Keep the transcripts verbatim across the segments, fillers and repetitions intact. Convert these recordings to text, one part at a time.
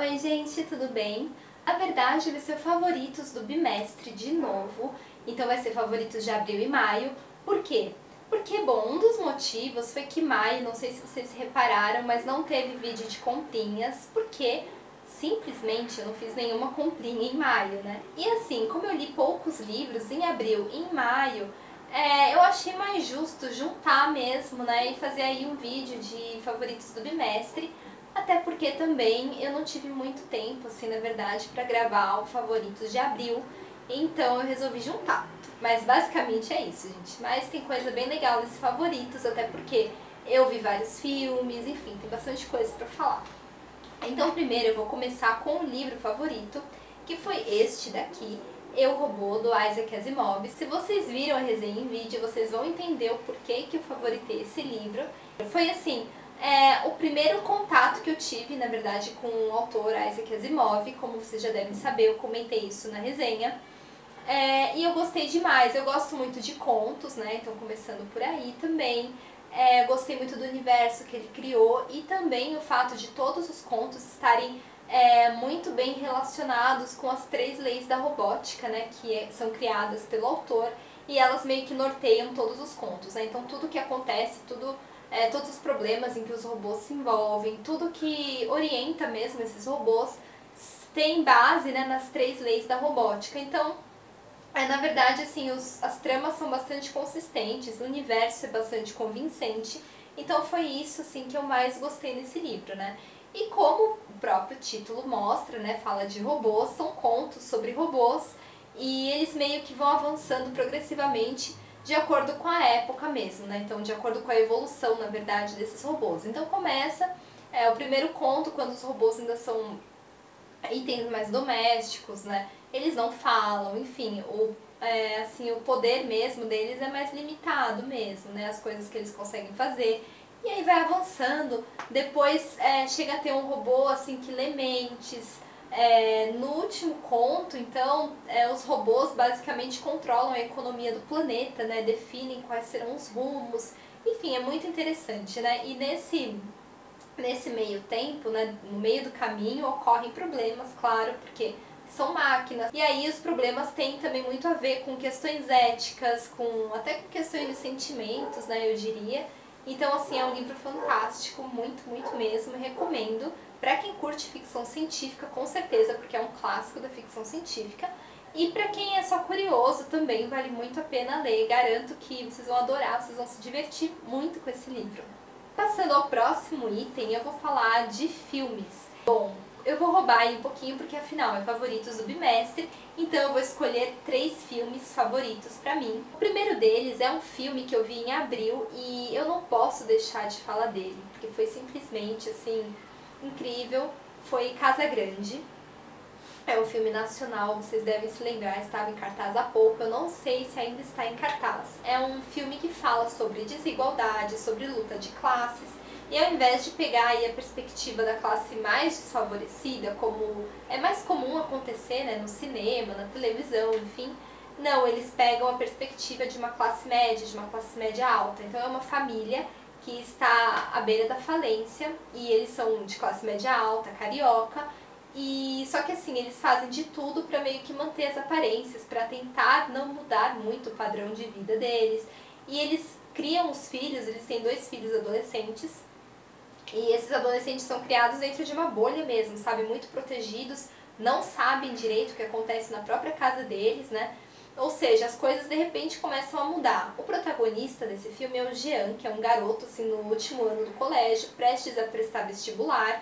Oi gente, tudo bem? A verdade vai ser favoritos do bimestre de novo, então vai ser favoritos de abril e maio. Por quê? Porque, bom, um dos motivos foi que maio, não sei se vocês repararam, mas não teve vídeo de comprinhas, porque simplesmente eu não fiz nenhuma comprinha em maio, né? E assim, como eu li poucos livros em abril e em maio, é, eu achei mais justo juntar mesmo, né, e fazer aí um vídeo de favoritos do bimestre. Até porque também eu não tive muito tempo, assim, na verdade, pra gravar o Favoritos de Abril, então eu resolvi juntar. Mas basicamente é isso, gente. Mas tem coisa bem legal nesse Favoritos, até porque eu vi vários filmes, enfim, tem bastante coisa pra falar. Então primeiro eu vou começar com o livro favorito, que foi este daqui, Eu, Robô, do Isaac Asimov. Se vocês viram a resenha em vídeo, vocês vão entender o porquê que eu favoritei esse livro. Foi assim... É, o primeiro contato que eu tive, na verdade, com o autor Isaac Asimov, como vocês já devem saber, eu comentei isso na resenha, é, e eu gostei demais. Eu gosto muito de contos, né, então começando por aí também, é, gostei muito do universo que ele criou e também o fato de todos os contos estarem é, muito bem relacionados com as três leis da robótica, né, que é, são criadas pelo autor, e elas meio que norteiam todos os contos, né, então tudo que acontece, tudo... É, todos os problemas em que os robôs se envolvem, tudo que orienta mesmo esses robôs tem base, né, nas três leis da robótica. Então, é, na verdade, assim, os, as tramas são bastante consistentes, o universo é bastante convincente, então foi isso, assim, que eu mais gostei nesse livro, né. E como o próprio título mostra, né, fala de robôs, são contos sobre robôs e eles meio que vão avançando progressivamente de acordo com a época mesmo, né? Então, de acordo com a evolução, na verdade, desses robôs. Então, começa é, o primeiro conto, quando os robôs ainda são itens mais domésticos, né? Eles não falam, enfim, o, é, assim, o poder mesmo deles é mais limitado mesmo, né? As coisas que eles conseguem fazer. E aí vai avançando, depois é, chega a ter um robô, assim, que lê mentes. É, no último conto, então, é, os robôs basicamente controlam a economia do planeta, né, definem quais serão os rumos, enfim, é muito interessante, né, e nesse, nesse meio tempo, né, no meio do caminho, ocorrem problemas, claro, porque são máquinas, e aí os problemas têm também muito a ver com questões éticas, com até com questões de sentimentos, né, eu diria. Então, assim, é um livro fantástico, muito, muito mesmo, recomendo. Pra quem curte ficção científica, com certeza, porque é um clássico da ficção científica. E pra quem é só curioso também, vale muito a pena ler. Garanto que vocês vão adorar, vocês vão se divertir muito com esse livro. Passando ao próximo item, eu vou falar de filmes. Bom, eu vou roubar aí um pouquinho, porque afinal é favoritos do bimestre, então eu vou escolher três filmes favoritos pra mim. O primeiro deles é um filme que eu vi em abril e eu não posso deixar de falar dele, porque foi simplesmente, assim... incrível, foi Casa Grande, é um filme nacional, vocês devem se lembrar, estava em cartaz há pouco, eu não sei se ainda está em cartaz. É um filme que fala sobre desigualdade, sobre luta de classes, e ao invés de pegar aí a perspectiva da classe mais desfavorecida, como é mais comum acontecer, né, no cinema, na televisão, enfim, não, eles pegam a perspectiva de uma classe média, de uma classe média alta, então é uma família que está à beira da falência, e eles são de classe média alta, carioca, e só que assim, eles fazem de tudo para meio que manter as aparências, para tentar não mudar muito o padrão de vida deles, e eles criam os filhos, eles têm dois filhos adolescentes, e esses adolescentes são criados dentro de uma bolha mesmo, sabe, muito protegidos, não sabem direito o que acontece na própria casa deles, né? Ou seja, as coisas de repente começam a mudar. O protagonista desse filme é o Jean, que é um garoto assim no último ano do colégio, prestes a prestar vestibular.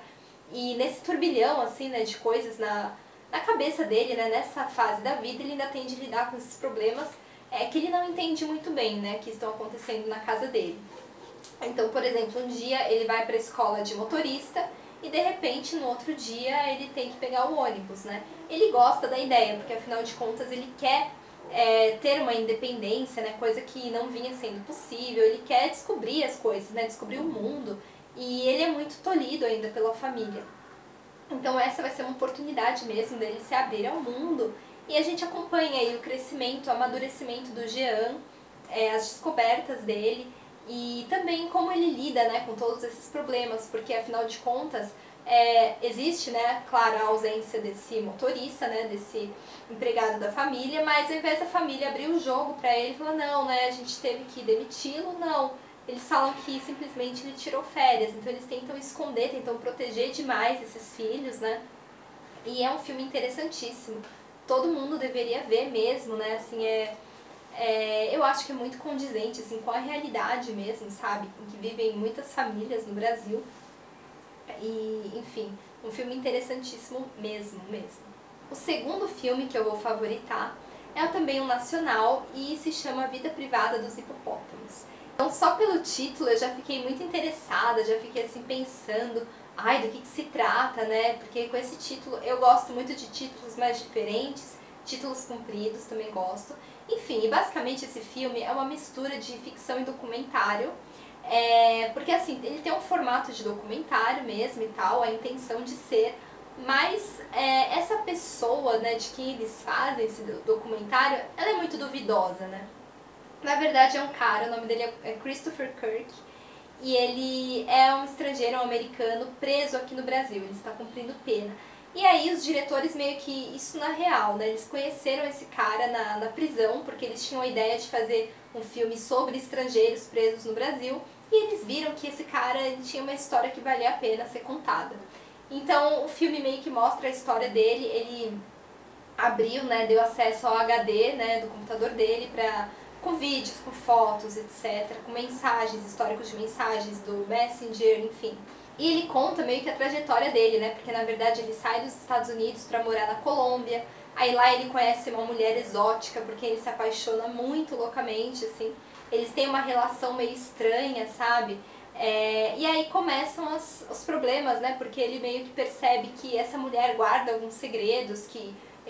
E nesse turbilhão assim, né, de coisas na, na cabeça dele, né, nessa fase da vida, ele ainda tem de lidar com esses problemas é, que ele não entende muito bem, né, que estão acontecendo na casa dele. Então, por exemplo, um dia ele vai para a escola de motorista e de repente no outro dia ele tem que pegar o ônibus, né? Ele gosta da ideia, porque afinal de contas ele quer... É, ter uma independência, né, coisa que não vinha sendo possível, ele quer descobrir as coisas, né, descobrir o mundo, e ele é muito tolhido ainda pela família. Então essa vai ser uma oportunidade mesmo dele se abrir ao mundo, e a gente acompanha aí o crescimento, o amadurecimento do Jean, é, as descobertas dele, e também como ele lida, né, com todos esses problemas, porque afinal de contas é, existe, né, claro, a ausência desse motorista, né, desse empregado da família, mas ao invés da família abrir o jogo para ele e falar não, né, a gente teve que demiti-lo, não. Eles falam que simplesmente ele tirou férias, então eles tentam esconder, tentam proteger demais esses filhos, né? E é um filme interessantíssimo. Todo mundo deveria ver mesmo, né? Assim, é, é, eu acho que é muito condizente assim, com a realidade mesmo, sabe? Em que vivem muitas famílias no Brasil. E, enfim, um filme interessantíssimo mesmo, mesmo. O segundo filme que eu vou favoritar é também um nacional e se chama A Vida Privada dos Hipopótamos. Então só pelo título eu já fiquei muito interessada, já fiquei assim pensando, ai, do que, que se trata, né? Porque com esse título, eu gosto muito de títulos mais diferentes, títulos compridos também gosto. Enfim, e basicamente esse filme é uma mistura de ficção e documentário, é, porque assim, ele tem um formato de documentário mesmo e tal, a intenção de ser, mas é, essa pessoa, né, de quem eles fazem esse documentário, ela é muito duvidosa, né? Na verdade é um cara, o nome dele é Christopher Kirk, e ele é um estrangeiro, um americano, preso aqui no Brasil, ele está cumprindo pena. E aí os diretores meio que, isso na real, né, eles conheceram esse cara na, na prisão, porque eles tinham a ideia de fazer um filme sobre estrangeiros presos no Brasil, e eles viram que esse cara ele tinha uma história que valia a pena ser contada. Então o filme meio que mostra a história dele, ele abriu, né, deu acesso ao H D, né, do computador dele para... com vídeos, com fotos, etcétera, com mensagens, históricos de mensagens do Messenger, enfim. E ele conta meio que a trajetória dele, né? Porque na verdade ele sai dos Estados Unidos para morar na Colômbia, aí lá ele conhece uma mulher exótica, porque ele se apaixona muito loucamente, assim. Eles têm uma relação meio estranha, sabe? É... E aí começam as, os problemas, né? Porque ele meio que percebe que essa mulher guarda alguns segredos que...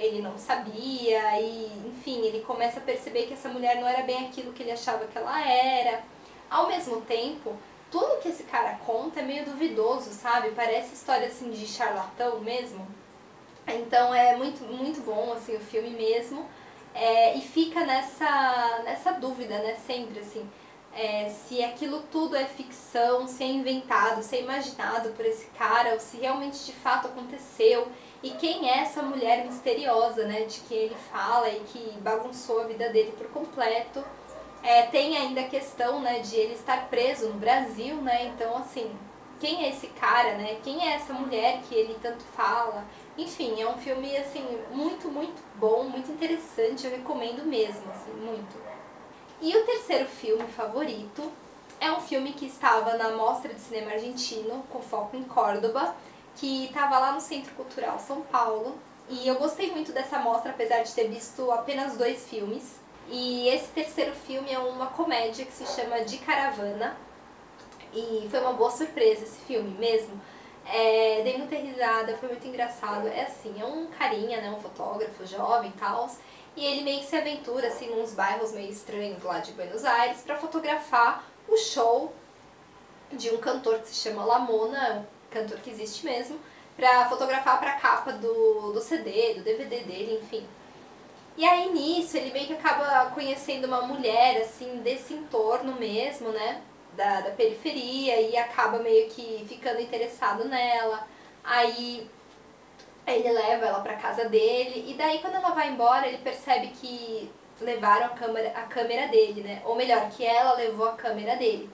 ele não sabia, e enfim, ele começa a perceber que essa mulher não era bem aquilo que ele achava que ela era. Ao mesmo tempo, tudo que esse cara conta é meio duvidoso, sabe? Parece história assim de charlatão mesmo. Então é muito, muito bom assim, o filme mesmo, é, e fica nessa, nessa dúvida, né? Sempre assim, é, se aquilo tudo é ficção, se é inventado, se é imaginado por esse cara, ou se realmente de fato aconteceu. E quem é essa mulher misteriosa, né, de que ele fala e que bagunçou a vida dele por completo. É, tem ainda a questão, né, de ele estar preso no Brasil, né, então assim, quem é esse cara, né, quem é essa mulher que ele tanto fala. Enfim, é um filme, assim, muito, muito bom, muito interessante, eu recomendo mesmo, assim, muito. E o terceiro filme favorito é um filme que estava na Mostra de Cinema Argentino, com foco em Córdoba, que estava lá no Centro Cultural São Paulo, e eu gostei muito dessa mostra, apesar de ter visto apenas dois filmes. E esse terceiro filme é uma comédia que se chama De Caravana, e foi uma boa surpresa esse filme mesmo. É, dei muita risada, foi muito engraçado. É assim, é um carinha, né, um fotógrafo jovem e tal, e ele meio que se aventura assim, nos bairros meio estranhos lá de Buenos Aires para fotografar o show de um cantor que se chama La Mona, cantor que existe mesmo, pra fotografar pra capa do, do C D, do D V D dele, enfim. E aí nisso ele meio que acaba conhecendo uma mulher, assim, desse entorno mesmo, né, da, da periferia, e acaba meio que ficando interessado nela. Aí ele leva ela pra casa dele, e daí quando ela vai embora ele percebe que levaram a câmera, a câmera dele, né, ou melhor, que ela levou a câmera dele.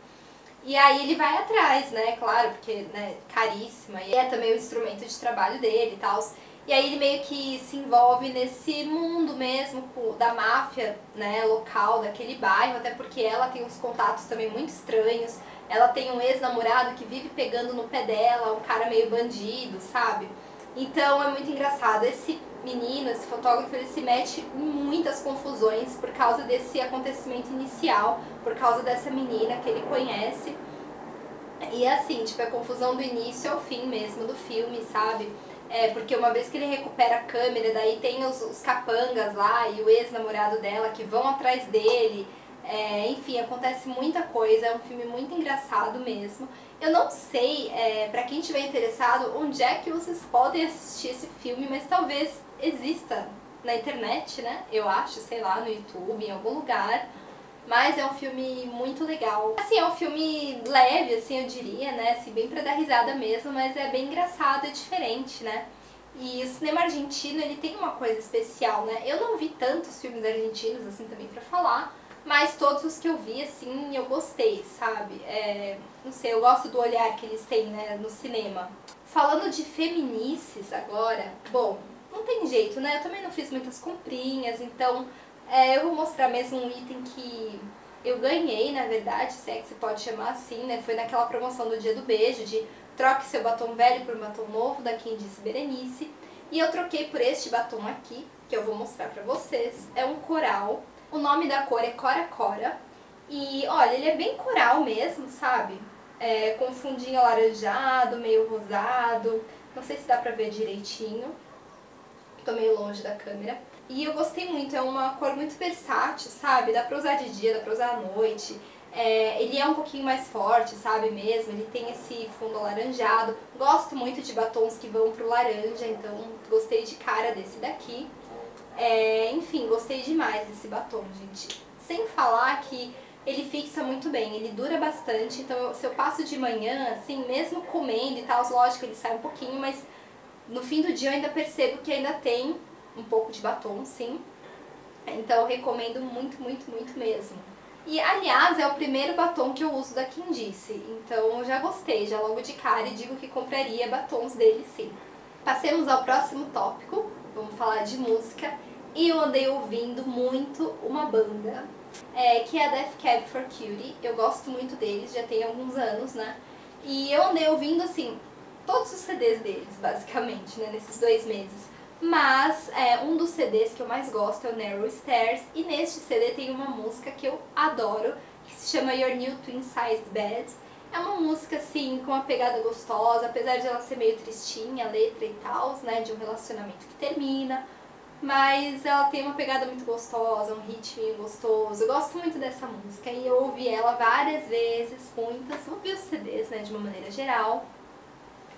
E aí ele vai atrás, né, claro, porque, né, caríssima, e é também o instrumento de trabalho dele e tal. E aí ele meio que se envolve nesse mundo mesmo da máfia, né, local, daquele bairro, até porque ela tem uns contatos também muito estranhos. Ela tem um ex-namorado que vive pegando no pé dela, um cara meio bandido, sabe? Então é muito engraçado. Esse menino, esse fotógrafo, ele se mete em muitas confusões por causa desse acontecimento inicial, por causa dessa menina que ele conhece. E assim, tipo, é confusão do início ao fim mesmo do filme, sabe? É, porque uma vez que ele recupera a câmera, daí tem os, os capangas lá e o ex-namorado dela que vão atrás dele. É, enfim, acontece muita coisa, é um filme muito engraçado mesmo. Eu não sei, é, pra quem estiver interessado, onde é que vocês podem assistir esse filme, mas talvez exista na internet, né? Eu acho, sei lá, no YouTube, em algum lugar. Mas é um filme muito legal. Assim, é um filme leve, assim, eu diria, né? Assim, bem pra dar risada mesmo, mas é bem engraçado, é diferente, né? E o cinema argentino, ele tem uma coisa especial, né? Eu não vi tantos filmes argentinos, assim, também pra falar, mas todos os que eu vi, assim, eu gostei, sabe? É, não sei, eu gosto do olhar que eles têm, né, no cinema. Falando de feminices agora, bom, não tem jeito, né? Eu também não fiz muitas comprinhas, então... É, eu vou mostrar mesmo um item que eu ganhei, na verdade, se é que se pode chamar assim, né? Foi naquela promoção do Dia do Beijo, de troque seu batom velho por um batom novo, da Quem Disse Berenice. E eu troquei por este batom aqui, que eu vou mostrar pra vocês. É um coral, o nome da cor é Cora Cora. E, olha, ele é bem coral mesmo, sabe? É, com fundinho alaranjado, meio rosado, não sei se dá pra ver direitinho. Tô meio longe da câmera. E eu gostei muito, é uma cor muito versátil, sabe? Dá pra usar de dia, dá pra usar à noite. É, ele é um pouquinho mais forte, sabe mesmo? Ele tem esse fundo alaranjado. Gosto muito de batons que vão pro laranja, então gostei de cara desse daqui. É, enfim, gostei demais desse batom, gente. Sem falar que ele fixa muito bem, ele dura bastante. Então se eu passo de manhã, assim, mesmo comendo e tal, lógico, ele sai um pouquinho, mas no fim do dia eu ainda percebo que ainda tem um pouco de batom, sim. Então eu recomendo muito, muito, muito mesmo. E, aliás, é o primeiro batom que eu uso da Quem Disse. Então eu já gostei, já logo de cara, e digo que compraria batons dele, sim. Passemos ao próximo tópico. Vamos falar de música. E eu andei ouvindo muito uma banda, é, que é a Death Cab for Cutie. Eu gosto muito deles, já tem alguns anos, né? E eu andei ouvindo, assim, todos os C Ds deles, basicamente, né? Nesses dois meses. Mas é, um dos C Ds que eu mais gosto é o Narrow Stairs, e neste C D tem uma música que eu adoro, que se chama Your New Twin Size Bed. É uma música, assim, com uma pegada gostosa, apesar de ela ser meio tristinha, a letra e tal, né, de um relacionamento que termina, mas ela tem uma pegada muito gostosa, um ritminho gostoso. Eu gosto muito dessa música e eu ouvi ela várias vezes, muitas, ouvi os C Ds, né, de uma maneira geral,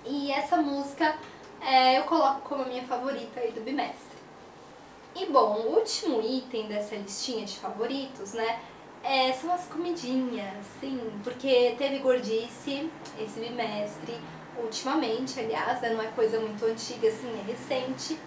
e essa música... É, eu coloco como a minha favorita aí do bimestre. E bom, o último item dessa listinha de favoritos, né, é, são as comidinhas, sim, porque teve gordice esse bimestre, ultimamente, aliás, né, não é coisa muito antiga, assim, é recente.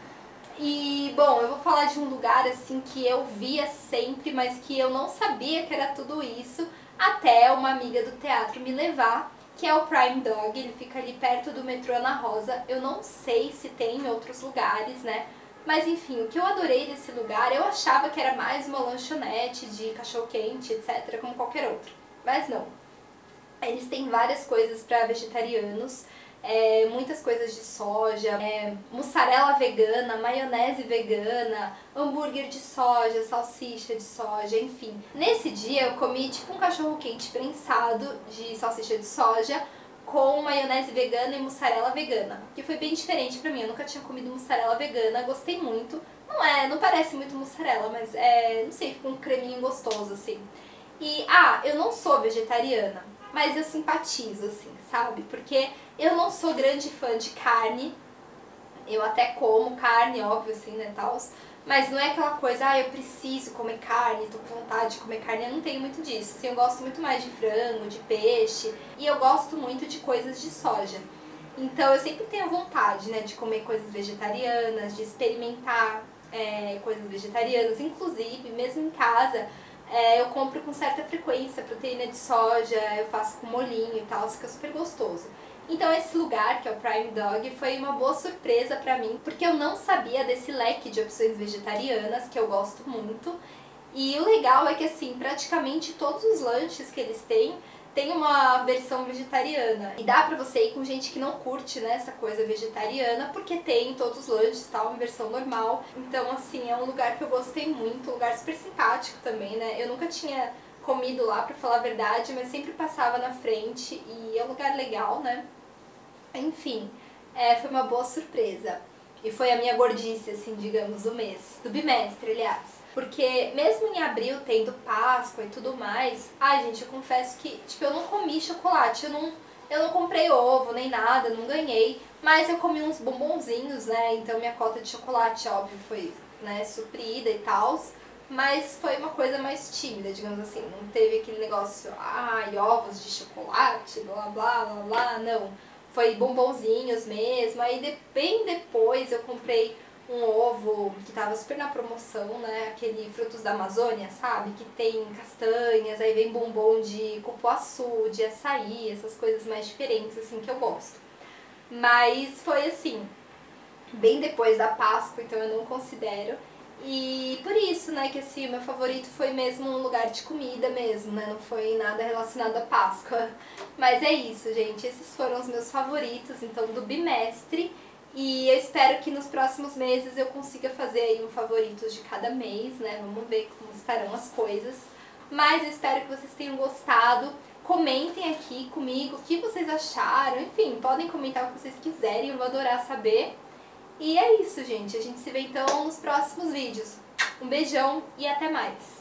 E bom, eu vou falar de um lugar, assim, que eu via sempre, mas que eu não sabia que era tudo isso, até uma amiga do teatro me levar, que é o Prime Dog. Ele fica ali perto do metrô Ana Rosa. Eu não sei se tem em outros lugares, né? Mas enfim, o que eu adorei desse lugar, eu achava que era mais uma lanchonete de cachorro-quente, etcétera, como qualquer outro. Mas não. Eles têm várias coisas para vegetarianos, é, muitas coisas de soja, é, mussarela vegana, maionese vegana, hambúrguer de soja, salsicha de soja, enfim. Nesse dia eu comi tipo um cachorro quente prensado de salsicha de soja com maionese vegana e mussarela vegana, que foi bem diferente pra mim, eu nunca tinha comido mussarela vegana, gostei muito. Não é, não parece muito mussarela, mas é, não sei, fica um creminho gostoso assim. E, ah, eu não sou vegetariana, mas eu simpatizo, assim, sabe? Porque eu não sou grande fã de carne, eu até como carne, óbvio, assim, né, tals, mas não é aquela coisa, ah, eu preciso comer carne, tô com vontade de comer carne, eu não tenho muito disso, assim, eu gosto muito mais de frango, de peixe, e eu gosto muito de coisas de soja. Então eu sempre tenho vontade, né, de comer coisas vegetarianas, de experimentar é, coisas vegetarianas, inclusive, mesmo em casa, É, eu compro com certa frequência proteína de soja, eu faço com molhinho e tal, fica super gostoso. Então esse lugar, que é o Prime Dog, foi uma boa surpresa pra mim, porque eu não sabia desse leque de opções vegetarianas, que eu gosto muito. E o legal é que, assim, praticamente todos os lanches que eles têm, tem uma versão vegetariana. E dá pra você ir com gente que não curte, né, essa coisa vegetariana, porque tem todos os lanches, tá, uma versão normal. Então, assim, é um lugar que eu gostei muito, um lugar super simpático também, né? Eu nunca tinha comido lá, pra falar a verdade, mas sempre passava na frente e é um lugar legal, né? Enfim, é, foi uma boa surpresa. E foi a minha gordice, assim, digamos, do mês, do bimestre, aliás. Porque mesmo em abril, tendo Páscoa e tudo mais, ai, gente, eu confesso que, tipo, eu não comi chocolate, eu não, eu não comprei ovo nem nada, não ganhei, mas eu comi uns bombonzinhos, né, então minha cota de chocolate, óbvio, foi, né, suprida e tal. mas foi uma coisa mais tímida, digamos assim. Não teve aquele negócio, ai, ah, ovos de chocolate, blá blá blá blá, não. Foi bombonzinhos mesmo. Aí de, bem depois eu comprei um ovo que tava super na promoção, né? Aquele frutos da Amazônia, sabe? Que tem castanhas, aí vem bombom de cupuaçu, de açaí, essas coisas mais diferentes, assim, que eu gosto. Mas foi assim, bem depois da Páscoa, então eu não considero. E por isso, né, que assim, o meu favorito foi mesmo um lugar de comida mesmo, né, não foi nada relacionado à Páscoa. Mas é isso, gente, esses foram os meus favoritos, então, do bimestre. E eu espero que nos próximos meses eu consiga fazer aí um favorito de cada mês, né, vamos ver como estarão as coisas. Mas eu espero que vocês tenham gostado. Comentem aqui comigo o que vocês acharam, enfim, podem comentar o que vocês quiserem, eu vou adorar saber. E é isso, gente. A gente se vê então nos próximos vídeos. Um beijão e até mais!